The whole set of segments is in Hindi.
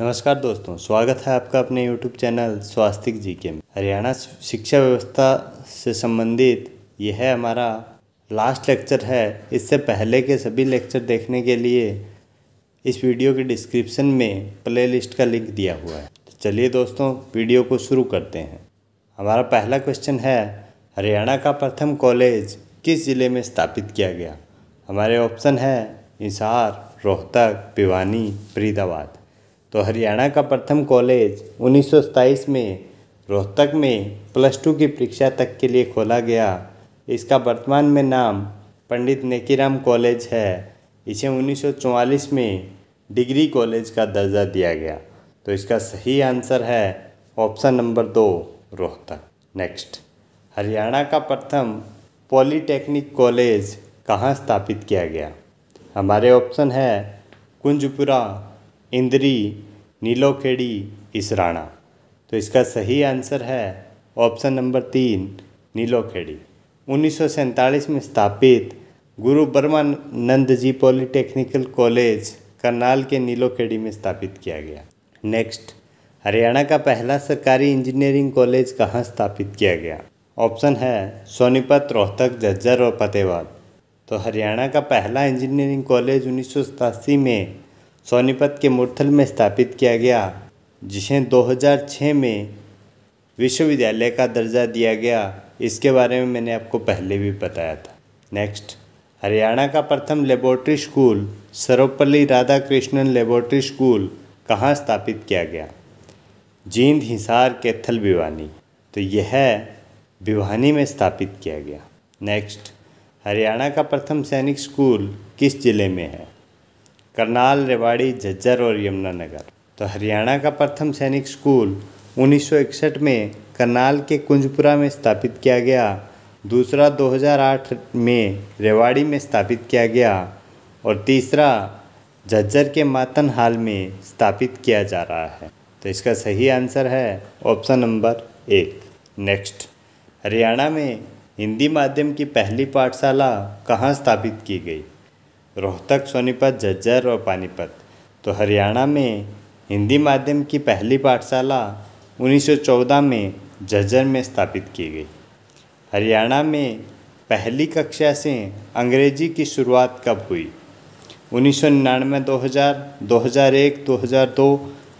नमस्कार दोस्तों, स्वागत है आपका अपने YouTube चैनल स्वास्तिक जी के में। हरियाणा शिक्षा व्यवस्था से संबंधित यह है हमारा लास्ट लेक्चर है। इससे पहले के सभी लेक्चर देखने के लिए इस वीडियो के डिस्क्रिप्शन में प्लेलिस्ट का लिंक दिया हुआ है। तो चलिए दोस्तों, वीडियो को शुरू करते हैं। हमारा पहला क्वेश्चन है, हरियाणा का प्रथम कॉलेज किस ज़िले में स्थापित किया गया? हमारे ऑप्शन है हिसार, रोहतक, भिवानी, फरीदाबाद। तो हरियाणा का प्रथम कॉलेज 1927 में रोहतक में +2 की परीक्षा तक के लिए खोला गया। इसका वर्तमान में नाम पंडित नेकीराम कॉलेज है। इसे 1944 में डिग्री कॉलेज का दर्जा दिया गया। तो इसका सही आंसर है option number 2 Rohtak. Next, Haryana का प्रथम पॉलीटेक्निक कॉलेज कहाँ स्थापित किया गया? हमारे ऑप्शन है कुंजपुरा, इंद्री, नीलोखेड़ी, इसराना। तो इसका सही आंसर है ऑप्शन नंबर 3 नीलोखेड़ी। 1947 में स्थापित गुरु ब्रह्मानंद जी पॉलीटेक्निकल कॉलेज करनाल के नीलोखेड़ी में स्थापित किया गया। नेक्स्ट, हरियाणा का पहला सरकारी इंजीनियरिंग कॉलेज कहाँ स्थापित किया गया? ऑप्शन है सोनीपत, रोहतक, झज्जर और फतेहाबाद। तो हरियाणा का पहला इंजीनियरिंग कॉलेज 1987 में सोनीपत के मुरथल में स्थापित किया गया, जिसे 2006 में विश्वविद्यालय का दर्जा दिया गया। इसके बारे में मैंने आपको पहले भी बताया था। नेक्स्ट, हरियाणा का प्रथम laboratory school Sarvepalli Radha Krishnan laboratory school कहाँ स्थापित किया गया? जींद, हिसार, कैथल, भिवानी। तो यह भिवानी में स्थापित किया गया। नेक्स्ट, हरियाणा का प्रथम सैनिक स्कूल किस जिले में है? करनाल, रेवाड़ी, झज्जर और यमुनानगर। तो हरियाणा का प्रथम सैनिक स्कूल 1961 में करनाल के कुंजपुरा में स्थापित किया गया। दूसरा 2008 में रेवाड़ी में स्थापित किया गया और तीसरा झज्जर के मातन हाल में स्थापित किया जा रहा है। तो इसका सही आंसर है ऑप्शन नंबर 1। नेक्स्ट, हरियाणा में हिंदी माध्यम की पहली पाठशाला कहाँ स्थापित की गई? रोहतक, सोनीपत, झज्जर और पानीपत। तो हरियाणा में हिंदी माध्यम की पहली पाठशाला 1914 में झज्जर में स्थापित की गई। हरियाणा में पहली कक्षा से अंग्रेजी की शुरुआत कब हुई? 1999, 2000, 2001, 2002,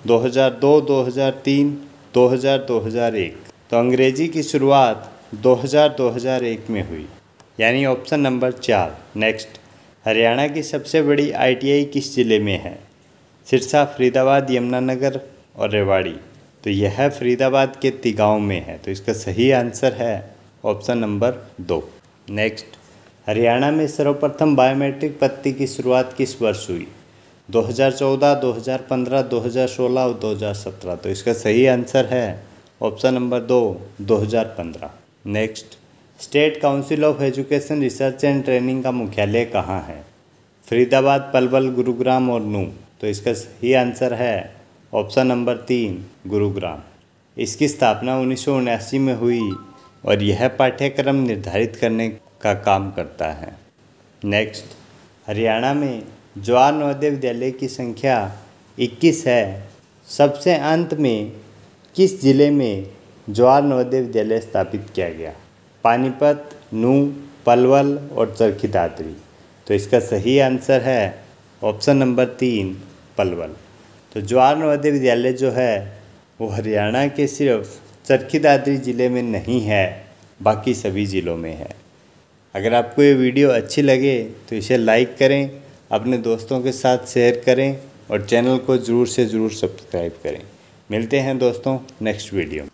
2002, 2003, 2000, 2001। तो अंग्रेजी की शुरुआत 2000-2001 में हुई, यानी ऑप्शन नंबर 4। नेक्स्ट, हरियाणा की सबसे बड़ी ITI किस ज़िले में है? सिरसा, फरीदाबाद, यमुनानगर और रेवाड़ी। तो यह फरीदाबाद के तिगांव में है। तो इसका सही आंसर है ऑप्शन नंबर 2। नेक्स्ट, हरियाणा में सर्वप्रथम बायोमेट्रिक पद्धति की शुरुआत किस वर्ष हुई? 2014, 2015, 2016 और 2017। तो इसका सही आंसर है option number 2 2015। Next, state council of education, research and training का मुख्यालय कहाँ है? फरीदाबाद, पलवल, गुरुग्राम और नूह। तो इसका सही आंसर है ऑप्शन नंबर 3 गुरुग्राम। इसकी स्थापना 1979 में हुई और यह पाठ्यक्रम निर्धारित करने का काम करता है। नेक्स्ट, हरियाणा में जवाहर नवोदय विद्यालय की संख्या 21 है। सबसे अंत में किस जिले में जवाहर नवोदय विद्यालय स्थापित किया गया? पानीपत, नूह, पलवल और चरखी दादरी। तो इसका सही आंसर है ऑप्शन नंबर 3 पलवल। तो जवाहर नवोदय विद्यालय जो है वो हरियाणा के सिर्फ चरखी दादरी ज़िले में नहीं है, बाकी सभी ज़िलों में है। अगर आपको ये वीडियो अच्छी लगे तो इसे लाइक करें, अपने दोस्तों के साथ शेयर करें और चैनल को ज़रूर से ज़रूर सब्सक्राइब करें। मिलते हैं दोस्तों नेक्स्ट वीडियो में।